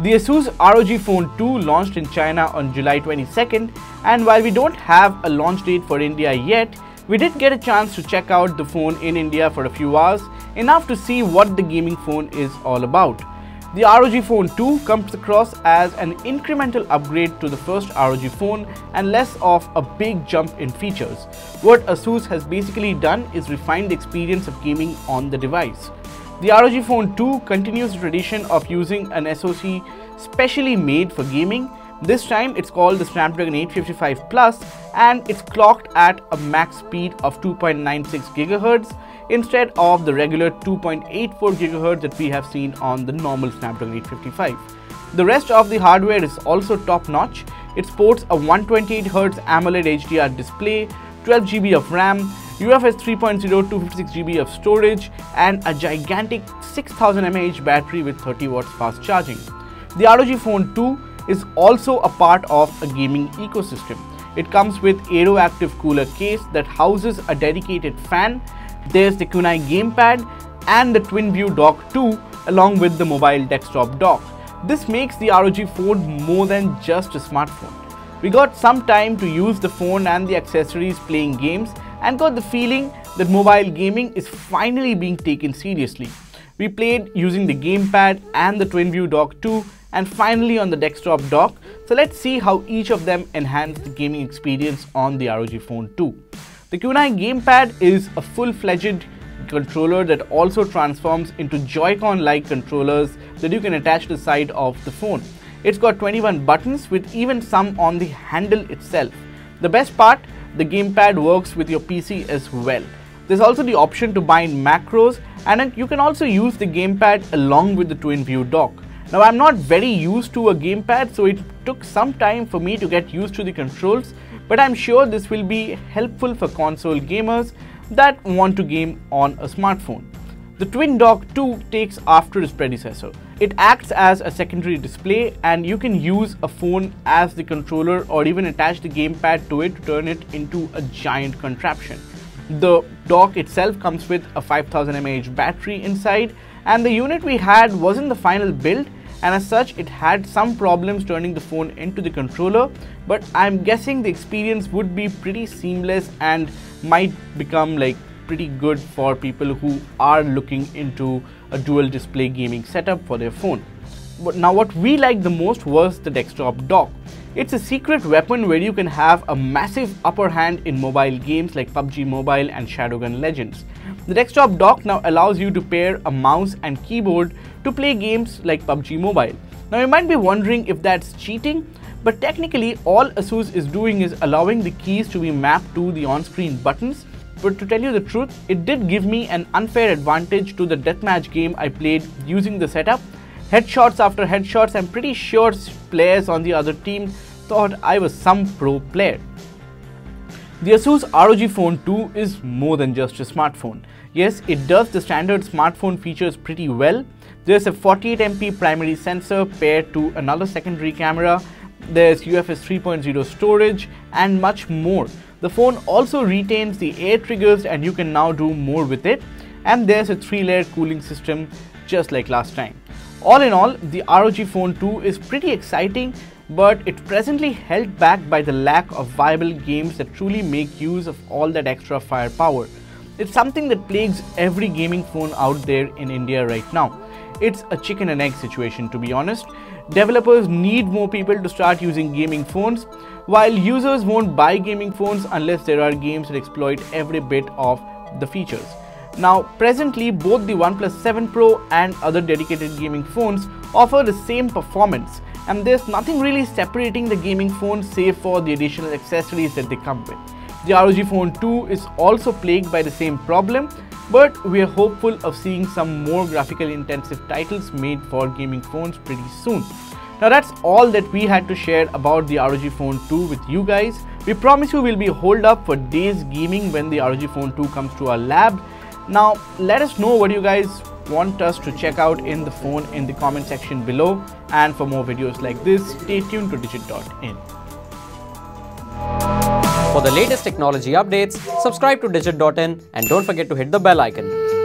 The Asus ROG Phone 2 launched in China on July 22nd, and while we don't have a launch date for India yet, we did get a chance to check out the phone in India for a few hours, enough to see what the gaming phone is all about. The ROG Phone 2 comes across as an incremental upgrade to the first ROG phone and less of a big jump in features. What Asus has basically done is refine the experience of gaming on the device. The ROG Phone 2 continues the tradition of using an SoC specially made for gaming. This time it's called the Snapdragon 855 Plus and it's clocked at a max speed of 2.96 GHz instead of the regular 2.84 GHz that we have seen on the normal Snapdragon 855. The rest of the hardware is also top-notch. It sports a 128 Hz AMOLED HDR display, 12 GB of RAM, UFS 3.0, 256 GB of storage, and a gigantic 6000 mAh battery with 30 watts fast charging. The ROG Phone 2 is also a part of a gaming ecosystem. It comes with Aeroactive cooler case that houses a dedicated fan. There's the Kunai gamepad and the TwinView Dock 2 along with the mobile desktop dock. This makes the ROG Phone more than just a smartphone. We got some time to use the phone and the accessories playing games, and got the feeling that mobile gaming is finally being taken seriously. We played using the gamepad and the TwinView Dock 2 and finally on the desktop dock, so let's see how each of them enhance the gaming experience on the ROG Phone 2. The Kunai gamepad is a full-fledged controller that also transforms into Joy-Con-like controllers that you can attach to the side of the phone. It's got 21 buttons with even some on the handle itself. The best part, the gamepad works with your PC as well. There's also the option to bind macros, and you can also use the gamepad along with the TwinView dock. Now, I'm not very used to a gamepad, so it took some time for me to get used to the controls, but I'm sure this will be helpful for console gamers that want to game on a smartphone. The Twin Dock 2 takes after its predecessor. It acts as a secondary display, and you can use a phone as the controller or even attach the gamepad to it to turn it into a giant contraption. The dock itself comes with a 5000 mAh battery inside, and the unit we had wasn't the final build, and as such it had some problems turning the phone into the controller, but I'm guessing the experience would be pretty seamless and might become like pretty good for people who are looking into a dual display gaming setup for their phone. But now what we liked the most was the desktop dock. It's a secret weapon where you can have a massive upper hand in mobile games like PUBG Mobile and Shadowgun Legends. The desktop dock now allows you to pair a mouse and keyboard to play games like PUBG Mobile. Now you might be wondering if that's cheating, but technically all Asus is doing is allowing the keys to be mapped to the on-screen buttons. But to tell you the truth, it did give me an unfair advantage to the deathmatch game I played using the setup. Headshots after headshots, I'm pretty sure players on the other team thought I was some pro player. The Asus ROG Phone 2 is more than just a smartphone. Yes, it does the standard smartphone features pretty well. There's a 48 MP primary sensor paired to another secondary camera. There's UFS 3.0 storage and much more. The phone also retains the air triggers and you can now do more with it. And there's a 3-layer cooling system just like last time. All in all, the ROG Phone 2 is pretty exciting, but it's presently held back by the lack of viable games that truly make use of all that extra firepower. It's something that plagues every gaming phone out there in India right now. It's a chicken and egg situation, to be honest. Developers need more people to start using gaming phones, while users won't buy gaming phones unless there are games that exploit every bit of the features. Now, presently, both the OnePlus 7 Pro and other dedicated gaming phones offer the same performance, and there's nothing really separating the gaming phone save for the additional accessories that they come with. The ROG Phone 2 is also plagued by the same problem, but we are hopeful of seeing some more graphically intensive titles made for gaming phones pretty soon. Now that's all that we had to share about the ROG Phone 2 with you guys. We promise you we'll be holed up for days gaming when the ROG Phone 2 comes to our lab. Now let us know what you guys want us to check out in the phone in the comment section below, and for more videos like this, stay tuned to Digit.in. For the latest technology updates, subscribe to Digit.in and don't forget to hit the bell icon.